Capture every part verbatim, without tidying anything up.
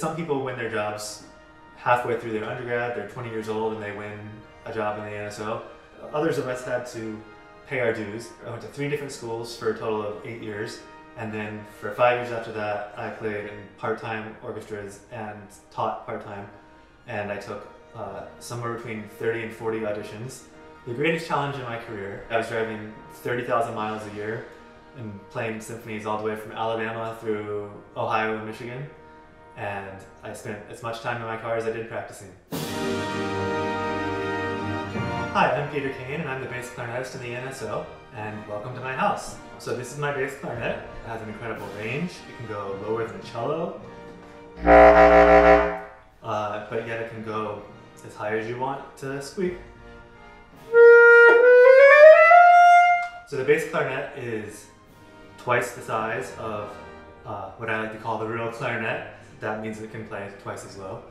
Some people win their jobs halfway through their undergrad, they're twenty years old and they win a job in the N S O. Others of us had to pay our dues. I went to three different schools for a total of eight years, and then for five years after that I played in part-time orchestras and taught part-time, and I took uh, somewhere between thirty and forty auditions. The greatest challenge in my career, I was driving thirty thousand miles a year and playing symphonies all the way from Alabama through Ohio and Michigan. And I spent as much time in my car as I did practicing. Hi, I'm Peter Cain, and I'm the bass clarinetist in the N S O, and welcome to my house. So this is my bass clarinet. It has an incredible range. It can go lower than cello, uh, but yet it can go as high as you want to squeak. So the bass clarinet is twice the size of uh, what I like to call the real clarinet. That means it can play twice as low.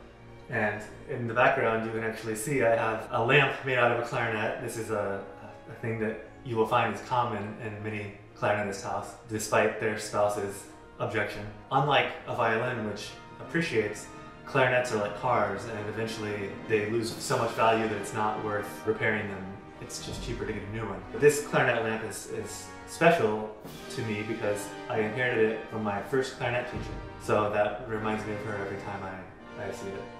And in the background, you can actually see I have a lamp made out of a clarinet. This is a, a thing that you will find is common in many clarinetist houses, despite their spouse's objection. Unlike a violin, which appreciates, clarinets are like cars, and eventually they lose so much value that it's not worth repairing them. It's just cheaper to get a new one. But this clarinet lamp is, is special to me because I inherited it from my first clarinet teacher. So that reminds me of her every time I, I see it.